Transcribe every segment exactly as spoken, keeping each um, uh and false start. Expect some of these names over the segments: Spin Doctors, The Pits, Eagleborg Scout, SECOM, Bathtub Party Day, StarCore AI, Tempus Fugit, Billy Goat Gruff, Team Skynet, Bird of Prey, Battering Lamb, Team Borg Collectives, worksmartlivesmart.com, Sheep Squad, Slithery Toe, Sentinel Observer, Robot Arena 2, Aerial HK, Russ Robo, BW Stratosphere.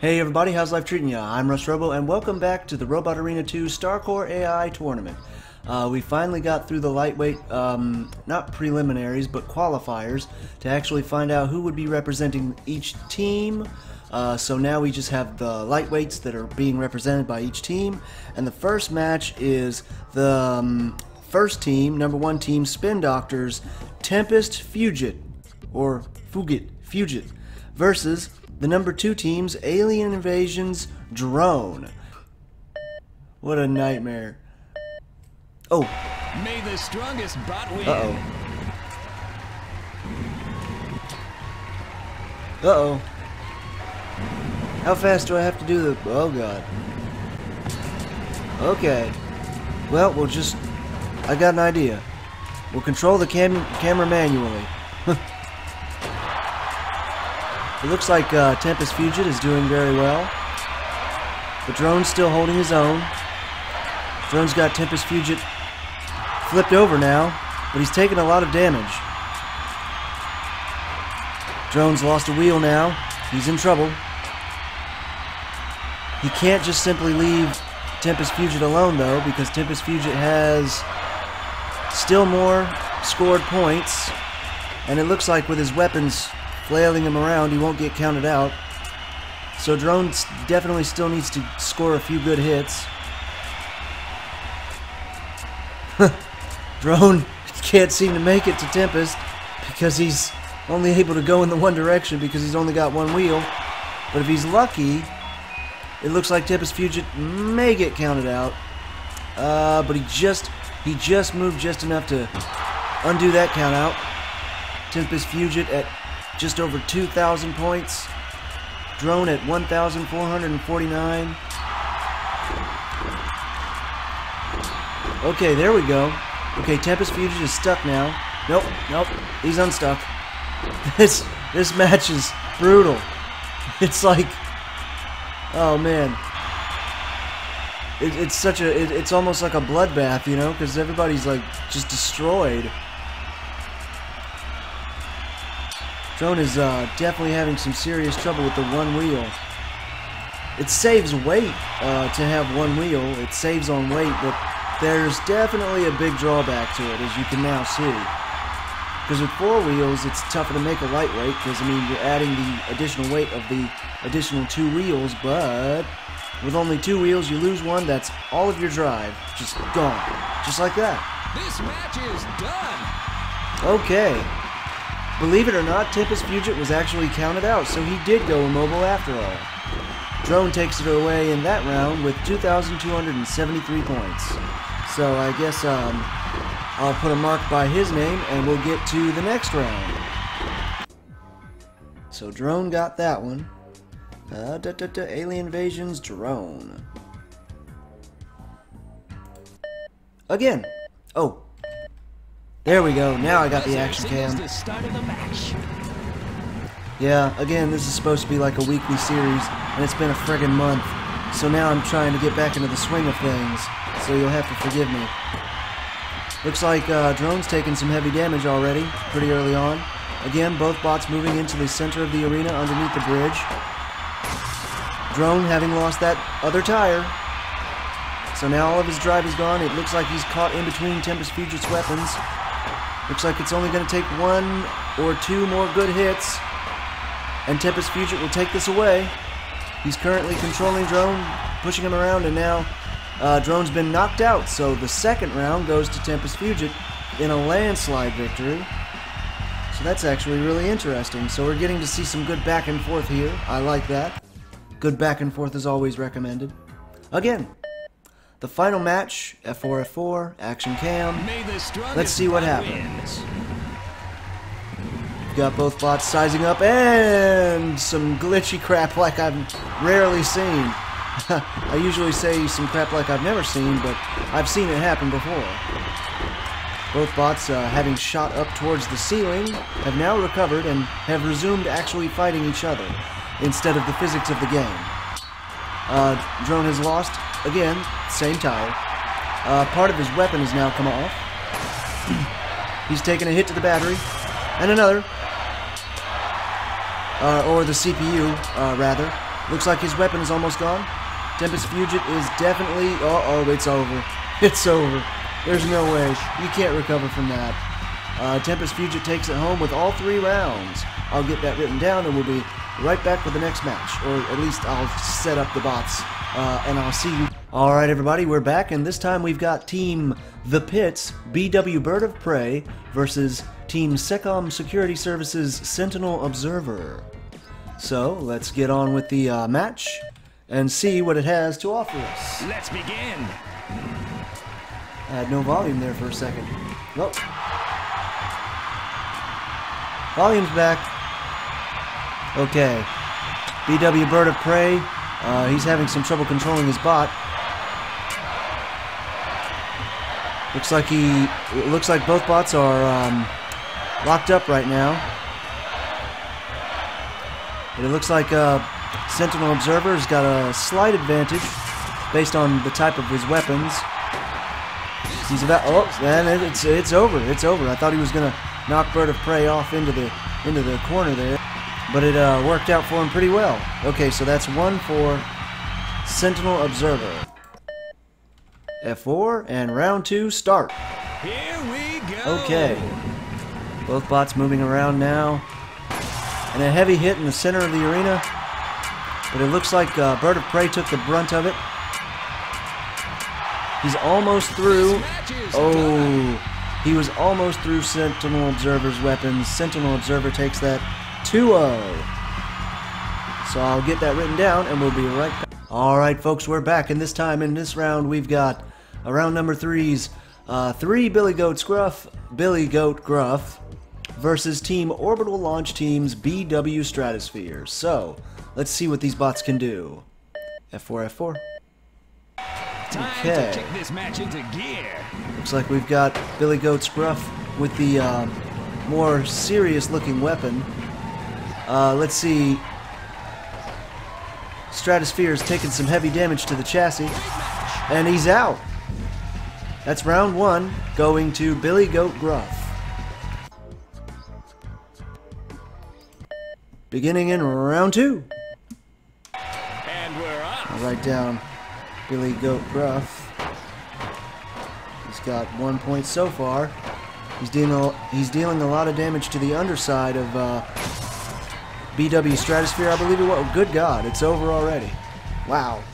Hey everybody, how's life treating ya? I'm Russ Robo and welcome back to the Robot Arena two StarCore A I Tournament. Uh, we finally got through the lightweight, um, not preliminaries, but qualifiers to actually find out who would be representing each team. Uh, so now we just have the lightweights that are being represented by each team. And the first match is the um, first team, number one team, Spin Doctors, Tempus Fugit, or Fugit, Fugit, versus the number two team's Alien Invasion's Drone. What a nightmare. Oh. May the strongest bot win. Uh-oh. Uh-oh. How fast do I have to do the... Oh, God. Okay. Well, we'll just... I got an idea. We'll control the cam camera manually. It looks like uh, Tempus Fugit is doing very well. The drone's still holding his own. Drone's got Tempus Fugit flipped over now, but he's taking a lot of damage. Drone's lost a wheel now. He's in trouble. He can't just simply leave Tempus Fugit alone, though, because Tempus Fugit has still more scored points, and it looks like with his weapons flailing him around, he won't get counted out. So Drone definitely still needs to score a few good hits. Drone can't seem to make it to Tempest because he's only able to go in the one direction because he's only got one wheel. But if he's lucky, it looks like Tempus Fugit may get counted out. Uh, but he just he just moved just enough to undo that count out. Tempus Fugit at just over two thousand points. Drone at one thousand four hundred forty-nine. Okay, there we go. Okay, Tempus Fugit is stuck now. Nope, nope, he's unstuck. This this match is brutal. It's like, oh man, it, it's such a it, it's almost like a bloodbath, you know, because everybody's like just destroyed. Drone is uh, definitely having some serious trouble with the one wheel. It saves weight uh, to have one wheel. It saves on weight, but there's definitely a big drawback to it, as you can now see. Because with four wheels, it's tougher to make a lightweight, because, I mean, you're adding the additional weight of the additional two wheels, but with only two wheels, you lose one, that's all of your drive. Just gone. Just like that. This match is done! Okay. Believe it or not, Tempus Fugit was actually counted out, so he did go immobile after all. Drone takes it away in that round with two thousand two hundred seventy-three points. So I guess um, I'll put a mark by his name and we'll get to the next round. So Drone got that one. Uh, da, da, da, Alien Invasion's Drone. Again. Oh. There we go, now I got the action cam. Yeah, again, this is supposed to be like a weekly series, and it's been a friggin' month. So now I'm trying to get back into the swing of things, so you'll have to forgive me. Looks like uh, Drone's taking some heavy damage already, pretty early on. Again, both bots moving into the center of the arena underneath the bridge. Drone having lost that other tire. So now all of his drive is gone. It looks like he's caught in between Tempus Fugit's weapons. Looks like it's only going to take one or two more good hits, and Tempus Fugit will take this away. He's currently controlling Drone, pushing him around, and now uh, Drone's been knocked out, so the second round goes to Tempus Fugit in a landslide victory. So that's actually really interesting. So we're getting to see some good back and forth here. I like that. Good back and forth is always recommended. Again. The final match, F four F four, action cam. Let's see what happens. We've got both bots sizing up and some glitchy crap like I've rarely seen. I usually say some crap like I've never seen, but I've seen it happen before. Both bots, uh, having shot up towards the ceiling, have now recovered and have resumed actually fighting each other instead of the physics of the game. Uh, Drone has lost. Again, same tire. Uh, part of his weapon has now come off. He's taken a hit to the battery. And another. Uh, or the C P U, uh, rather. Looks like his weapon is almost gone. Tempus Fugit is definitely... Uh-oh, it's over. It's over. There's no way. You can't recover from that. Uh, Tempus Fugit takes it home with all three rounds. I'll get that written down and we'll be right back with the next match. Or at least I'll set up the bots uh, and I'll see you. Alright everybody, we're back, and this time we've got Team The Pits, B W Bird of Prey, versus Team SECOM Security Services Sentinel Observer. So, let's get on with the uh, match and see what it has to offer us. Let's begin! I had no volume there for a second. Well, volume's back. Okay. B W Bird of Prey, uh, he's having some trouble controlling his bot. Looks like he, it looks like both bots are um, locked up right now. And it looks like uh, Sentinel Observer's got a slight advantage based on the type of his weapons. He's about, oh, man, it's it's over, it's over. I thought he was gonna knock Bird of Prey off into the into the corner there, but it uh, worked out for him pretty well. Okay, so that's one for Sentinel Observer. F four, and round two, start. Here we go. Okay. Both bots moving around now. And a heavy hit in the center of the arena. But it looks like uh, Bird of Prey took the brunt of it. He's almost through. Oh, he was almost through Sentinel Observer's weapons. Sentinel Observer takes that two oh. So I'll get that written down, and we'll be right back. Alright folks, we're back, and this time in this round we've got uh, round number three's uh, three Billy Goat Gruff, Billy Goat Gruff versus Team Orbital Launch Team's B W Stratosphere. So, let's see what these bots can do. F four, F four. Okay. Time to kick this match into gear. Looks like we've got Billy Goat Gruff with the uh, more serious looking weapon. Uh, let's see. Stratosphere's taking some heavy damage to the chassis, and he's out. That's round one, going to Billy Goat Gruff. Beginning in round two. And we're up. I'll write down Billy Goat Gruff. He's got one point so far. He's dealing a, he's dealing a lot of damage to the underside of uh, B W Stratosphere, I believe it was. Good God, it's over already. Wow.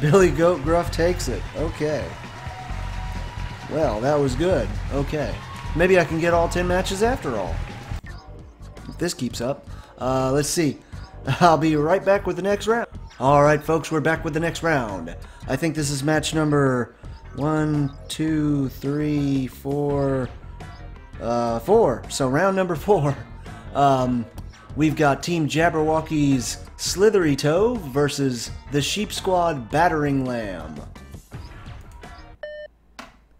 Billy Goat Gruff takes it. Okay. Well, that was good. Okay. Maybe I can get all ten matches after all. If this keeps up. Uh, let's see. I'll be right back with the next round. Alright, folks, we're back with the next round. I think this is match number one, two, three, four, uh, four. So round number four. Um... We've got Team Jabberwocky's Slithery Toe versus the Sheep Squad Battering Lamb.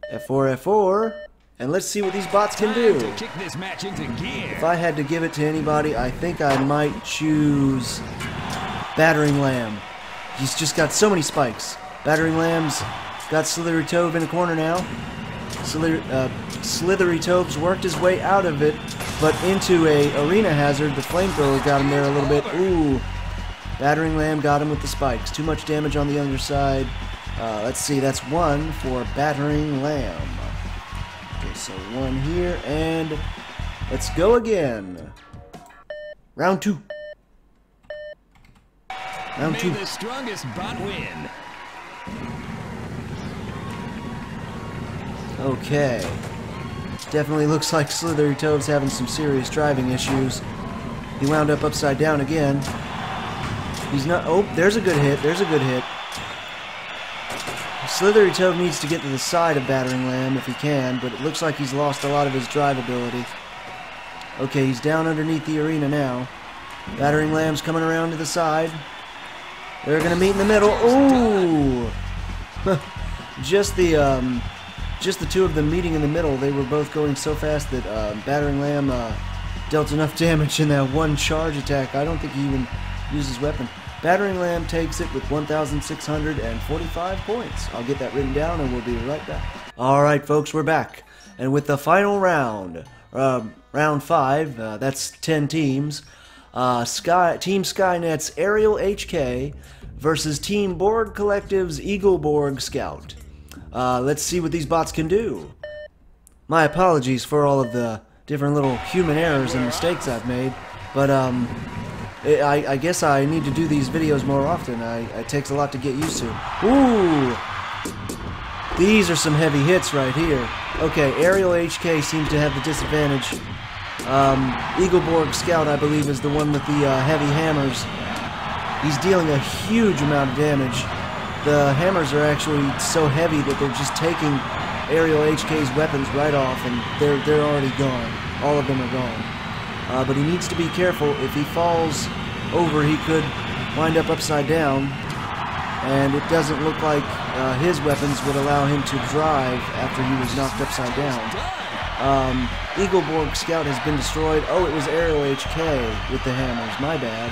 F four, F four. And let's see what these bots can do. Kick this match into gear. If I had to give it to anybody, I think I might choose Battering Lamb. He's just got so many spikes. Battering Lamb's got Slithery Toe in the corner now. Slithery, uh, Slithery Tove's worked his way out of it, but into a arena hazard. The flamethrower got him there a little bit. Ooh, Battering Lamb got him with the spikes. Too much damage on the underside. Uh, let's see, that's one for Battering Lamb. Okay, so one here, and let's go again. Round two. Round two. May the strongest bot win. Okay. Definitely looks like Slithery Toad's having some serious driving issues. He wound up upside down again. He's not... Oh, there's a good hit. There's a good hit. Slithery Toad needs to get to the side of Battering Lamb if he can, but it looks like he's lost a lot of his drive ability. Okay, he's down underneath the arena now. Battering Lamb's coming around to the side. They're going to meet in the middle. Ooh! Just the, um... Just the two of them meeting in the middle, they were both going so fast that uh, Battering Lamb uh, dealt enough damage in that one charge attack. I don't think he even used his weapon. Battering Lamb takes it with one thousand six hundred forty-five points. I'll get that written down and we'll be right back. Alright folks, we're back. And with the final round, uh, round five, uh, that's ten teams. uh, Sky, Team Skynet's Aerial H K versus Team Borg Collectives' Eagleborg Scout. Uh, let's see what these bots can do. My apologies for all of the different little human errors and mistakes I've made, but um, I, I guess I need to do these videos more often. I, it takes a lot to get used to. Ooh! These are some heavy hits right here. Okay, Aerial H K seems to have the disadvantage. Um, Eagleborg Scout, I believe, is the one with the uh, heavy hammers. He's dealing a huge amount of damage. The hammers are actually so heavy that they're just taking Aerial H K's weapons right off, and they're, they're already gone. All of them are gone. Uh, but he needs to be careful. If he falls over, he could wind up upside down. And it doesn't look like uh, his weapons would allow him to drive after he was knocked upside down. Um, Eagleborg Scout has been destroyed. Oh, it was Aerial H K with the hammers. My bad.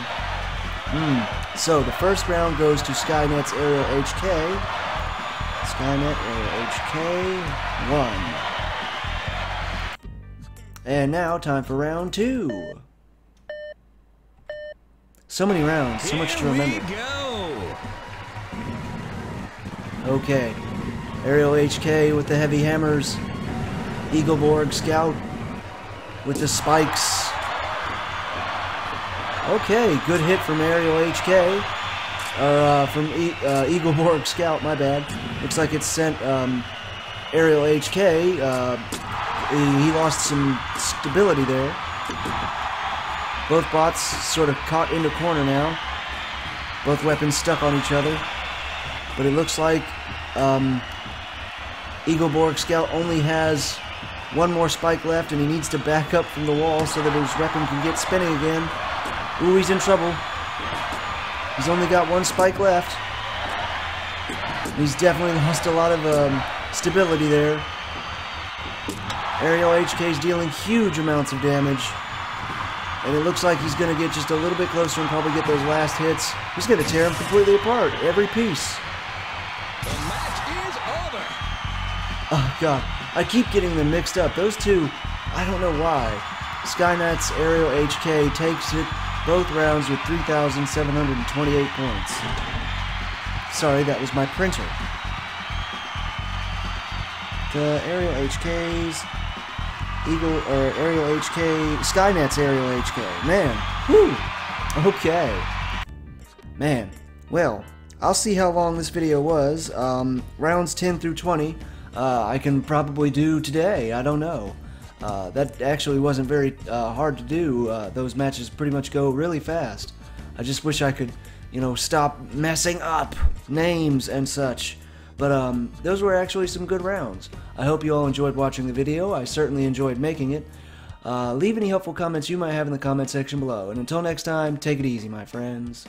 Mm. So the first round goes to Skynet's Aerial H K. Skynet Aerial H K one. And now time for round two. So many rounds, so much to remember. Okay, Aerial H K with the heavy hammers, Eagleborg Scout with the spikes. Okay, good hit from Aerial H K, or uh, from e uh, Eagleborg Scout, my bad. Looks like it sent um, Aerial H K, uh, he, he lost some stability there. Both bots sort of caught into corner now, both weapons stuck on each other. But it looks like um, Eagleborg Scout only has one more spike left, and he needs to back up from the wall so that his weapon can get spinning again. Ooh, he's in trouble. He's only got one spike left. He's definitely lost a lot of um, stability there. Aerial H K is dealing huge amounts of damage. And it looks like he's going to get just a little bit closer and probably get those last hits. He's going to tear him completely apart, every piece. The match is over. Oh, God. I keep getting them mixed up. Those two, I don't know why. Skynet's Aerial H K takes it both rounds with three thousand seven hundred twenty-eight points. Sorry, that was my printer. The Aerial H K's... Eagle, or uh, Aerial H K, Skynet's Aerial H K, man, whoo, okay, man, well, I'll see how long this video was. um, rounds ten through twenty, uh, I can probably do today, I don't know, uh, that actually wasn't very uh, hard to do. uh, those matches pretty much go really fast. I just wish I could, you know, stop messing up names and such. But um, those were actually some good rounds. I hope you all enjoyed watching the video. I certainly enjoyed making it. Uh, leave any helpful comments you might have in the comment section below. And until next time, take it easy, my friends.